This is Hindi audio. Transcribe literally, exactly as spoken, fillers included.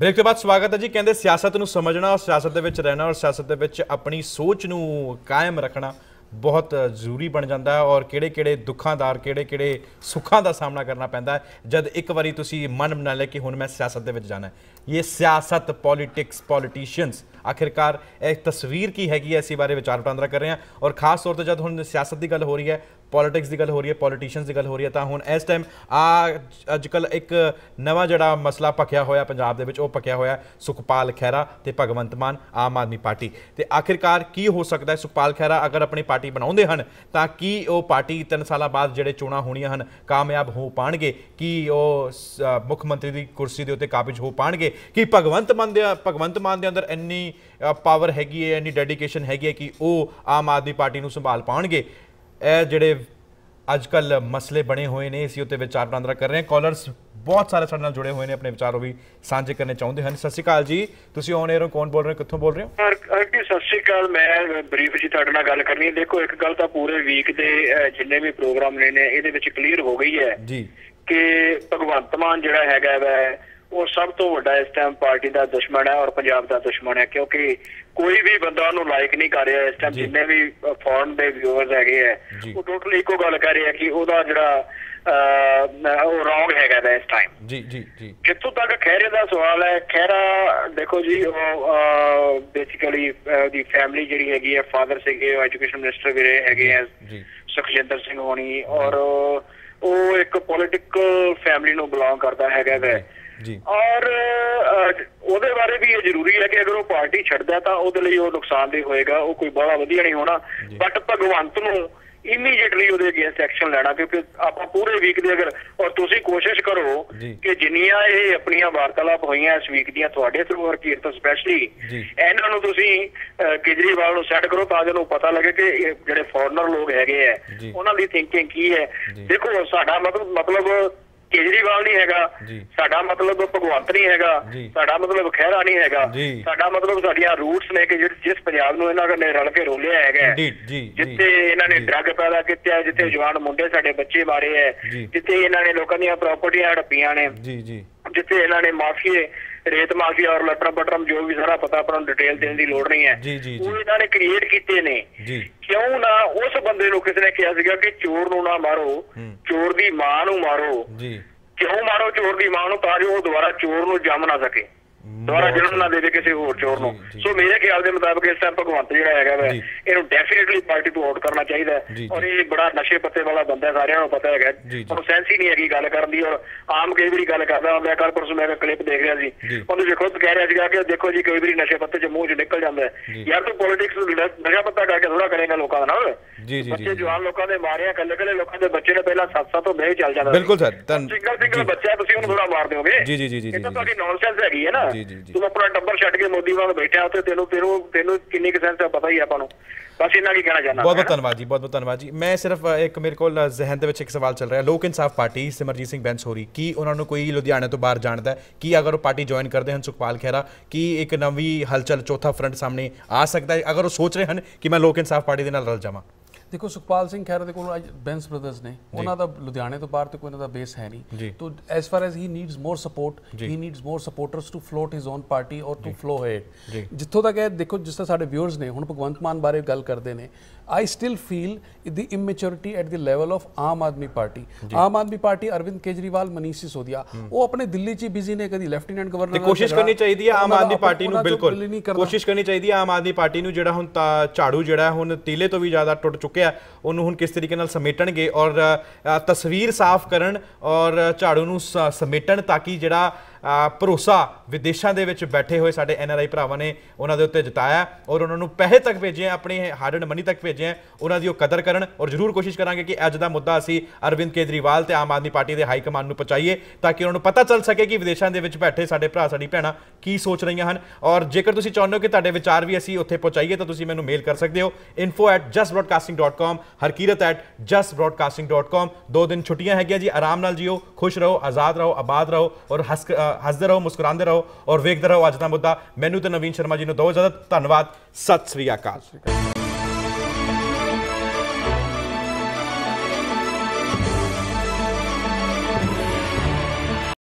ब्रेक के बाद स्वागत है जी। कहते सियासत नूं समझना और सियासत दे विच रहना और सियासत दे विच अपनी सोच नूं कायम रखना बहुत जरूरी बन जाता है और किड़े किड़े दुखों का और किड़े किड़े सुखों का सामना करना पैंदा है जब एक बारी तुसी मन बना लिया कि हुण मैं सियासत दे विच जाना है। ये सियासत पॉलीटिक्स पॉलीटिशियंस आखिरकार एक तस्वीर की हैगी है, इसी बारे विचार वटांदरा कर रहे हैं और खास तौर पर जब हुण सियासत की गल हो रही है, पॉलीटिक्स की गल हो रही है, पॉलीटिशियंस की गल हो रही है, तो हुण इस टाइम आ अजकल एक नवा जिहड़ा मसला पक्या होया पंजाब दे विच वो पक्या होया सुखपाल खैहरा ते भगवंत मान आम आदमी पार्टी। तो आखिरकार की हो सकता है सुखपाल खैहरा अगर अपनी पार्टी बनाउंदे हन तां की वो पार्टी तीन साल बाद जिहड़े चोणां होणीआं हन कामयाब हो पाणगे, की वो मुख मंत्री दी कुर्सी दे उत्ते काबिज हो पाणगे, की भगवंत मान दे भगवंत मान दे अंदर इन्नी पावर हैगी है, इन्नी डेडिकेशन हैगी है कि वो आम आदमी पार्टी नूं संभाल पाणगे। ਇਹ ਜਿਹੜੇ अजकल मसले बने हुए हैं इसी उत्ते विचार वटांदरा कर रहे हैं। कॉलर्स बहुत सारे साथ जुड़े हुए हैं, अपने विचारों भी साझे करने चाहते हैं। सत श्री अकाल जी, तुसी ऑन एयर कौन बोल रहे हो, कित्थों बोल रहे हो? सर जी सत श्री अकाल, मैं ब्रीफ जी तुहाडे नाल गल करनी है। देखो एक गल तां पूरे वीक दे जिन्ने भी प्रोग्राम ने इहदे विच क्लीयर हो गई है जी कि भगवंत मान जिहड़ा हैगा वै वो सब तो वड्डा इस टाइम पार्टी का दुश्मन है और पंजाब का दुश्मन है, क्योंकि कोई भी बंदा उन्होंने लाइक नहीं कर रहा। इस टाइम जिन्हें भी फॉरन के व्यूअर्स है वो टोटली इको गल कर रहे हैं कि उसका जिहड़ा रॉन्ग है इस टाइम। जितों तक खैरे का सवाल है, खैरा देखो जी बेसिकली उसकी फैमिली जिहड़ी हैगी है, फादर सिंह एजुकेशन मिनिस्टर भी रहे हैगे है सुखजिंदर सिंह होनी, और वो एक पॉलिटिकल फैमिली को बिलोंग करता हैगा है। जी। और उसदे बारे भी ये जरूरी है कि अगर वो पार्टी छड्डदा है तो उसदे लई वो नुकसानदेह होएगा, वो कोई बड़ा वधिया नहीं होना। बट भगवंत नूं इमीडिएटली उसदे अगेंस्ट एक्शन लेना, क्योंकि आपां पूरे वीक दे अगर और तुसीं कोशिश करो कि जिन्नियां ये अपनियां वार्तालाप होईयां इस वीक दियां तुहाडे थ्रू और कीरत स्पैशली इन्हां नूं तुसीं केजरीवाल नूं सैट करो तां जो पता लगे कि जिहड़े फॉरनर लोग हैगे है उन्हां दी थिंकिंग की है। देखो साडा मतलब मतलब केजरीवाल नहीं हैगा, साडा मतलब भगवंत नहीं हैगा, साडा मतलब खैहरा नहीं हैगा, साडा मतलब साडियां रूट्स ने कि जिस पंजाब नूं इन्हां ने रल के रोलिया हैगा, जिथे इन्हां ने ड्रग पैदा कीता, जिथे जवान मुंडे साडे बच्चे मारे है, जिथे इन्हां ने लोकां दीयां प्रॉपर्टीआं हड़प्पीआं ने, जिथे इन्हां ने माफिए रेत माफिया और लटरम पटरम जो भी सारा पता अपना डिटेल देने की लोड़ नहीं है वो इन्होंने क्रिएट किए ने। क्यों ना उस बंदे नूं किसी ने कहा सीगा कि चोर नूं ना मारो, चोर दी मां नूं मारो। क्यों मारो चोर दी मां नूं? तां जो वो दोबारा चोर नूं जम ना सके, दोबारा जन्म ना दे किसी होर चोर नूं। सो मेरे ख्याल के मुताबिक इस टाइम भगवंत जिहड़ा हैगा वै इहनूं डेफिनेटली पार्टी तो आउट करना चाहिए और ये बड़ा नशे पत्ते वाला बंदा, सारियां नूं पता हैगा, उहनूं सेंस ही नहीं हैगी गल करन दी। और आम कई बारी गल करदा हुंदा, कल परसों मैं क्लिप देख रहा सी, उहनूं खुद कह रहा सीगा कि देखो जी कई बारी नशे पत्ते च मूँह च निकल जांदा है यार, तूं पॉलिटिक्स नशा पत्ता करके थोड़ा करेगा लोकां नाल। बच्चे जवान लोकां दे मारिया, कल्ले कल्ले लोकां दे बच्चे ने पहला सत सत तो बह चल जांदा, बिल्कुल सर सिंगल सिंगल बच्चा तुसीं उहनूं थोड़ा मार दोगे, जी जी जी जी इतना तुहाडी नॉनसेंस हैगी है ना। ਤੂੰ ਆਪਣਾ ਟੱਬਰ ਛੱਡ ਕੇ ਮੋਦੀ ਵਾਂਗ ਬੈਠਿਆ ਉੱਥੇ, ਤੈਨੂੰ ਤੈਨੂੰ ਤੈਨੂੰ ਕਿੰਨੀ ਕਿਸਮਤ ਹੈ ਪਤਾ ਹੀ ਆਪਾਂ ਨੂੰ। बस इन्ना की कहना चाहना। बहुत बहुत धन्यवाद जी, बहुत बहुत धन्यवाद जी। मैं सिर्फ एक मेरे को जहन के एक सवाल चल रहा है, लोक इंसाफ पार्टी सिमरजीत सिंह बैंस हो रही की उन्होंने कोई लुधियाने तो बाहर जानता है कि अगर वो पार्टी ज्वाइन करते हैं सुखपाल खैहरा की एक नवी हलचल चौथा फ्रंट सामने आ सकता है अगर वो सोच रहे हैं कि मैं लोक इंसाफ पार्टी के नाल रल जावां? देखो सुखपाल सिंह खैहरा दे कोल अज बैंस ब्रदर्स ने, उन्हां दा लुधियाने तो बाहर तो कोई उन्हां दा बेस है नहीं, तो as far as he needs more support, he needs more supporters to float his own party और टू फ्लो हेड। जिथों तक है देखो जिस तरह साडे व्यूअर्स ने हुण भगवंत मान बारे गल करदे ने, I still feel the immaturity at the level of Aam Aadmi party. Aam Aadmi party Arvind Kejriwal Manish Sisodia वो अपने दिल्ली च बिजी ने, कभी लैफ्टिनेंट गवर्नर कोशिश करनी चाहिए आम आदमी पार्टी नूं, बिल्कुल कोशिश करनी चाहिए आम आदमी पार्टी नूं जिहड़ा हुण झाड़ू जिहड़ा हुण तीले तो भी ज़्यादा टुट चुक्किया उन्होंने हुण किस तरीके नाल समेटणगे और तस्वीर साफ करन और झाड़ू नूं समेटण ताकि जिहड़ा भरोसा विदेशों के बैठे हुए साडे एन आर आई भरावां ने उन्होंने उत्ते जताया और उन्होंने पैसे तक भेजे हैं, अपने हार्ड एंड मनी तक भेजे हैं, उन्हों की कदर करन और जरूर कोशिश करांगे कि अज दा मुद्दा असीं अरविंद केजरीवाल ते आम आदमी पार्टी के हाईकमान नूं पहुंचाईए ताकि उन्होंने पता चल सके कि विदेशों के बैठे साडे भरा साडी भैणां की सोच रही हैं। और जेकर तुसीं चाहुंदे हो कि तुहाडे विचार भी असीं उत्थे पहुंचाईए तो तुसीं मैनूं मेल कर सकदे हो info at Jas broadcasting dot com, Harkirat at Jas broadcasting dot com. दो दिन छुट्टियां हैगियां जी, आराम नाल जियो, खुश रहो, आजाद रहो, आबाद रहो और हस्क हसदे रहो, मुस्कुराते रहो और वेखते रहो अज दा मुद्दा। मैनूं ते नवीन शर्मा जी नूं दो इजाजत, धन्नवाद, सत श्री अकाल।